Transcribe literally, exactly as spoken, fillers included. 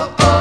oh, oh.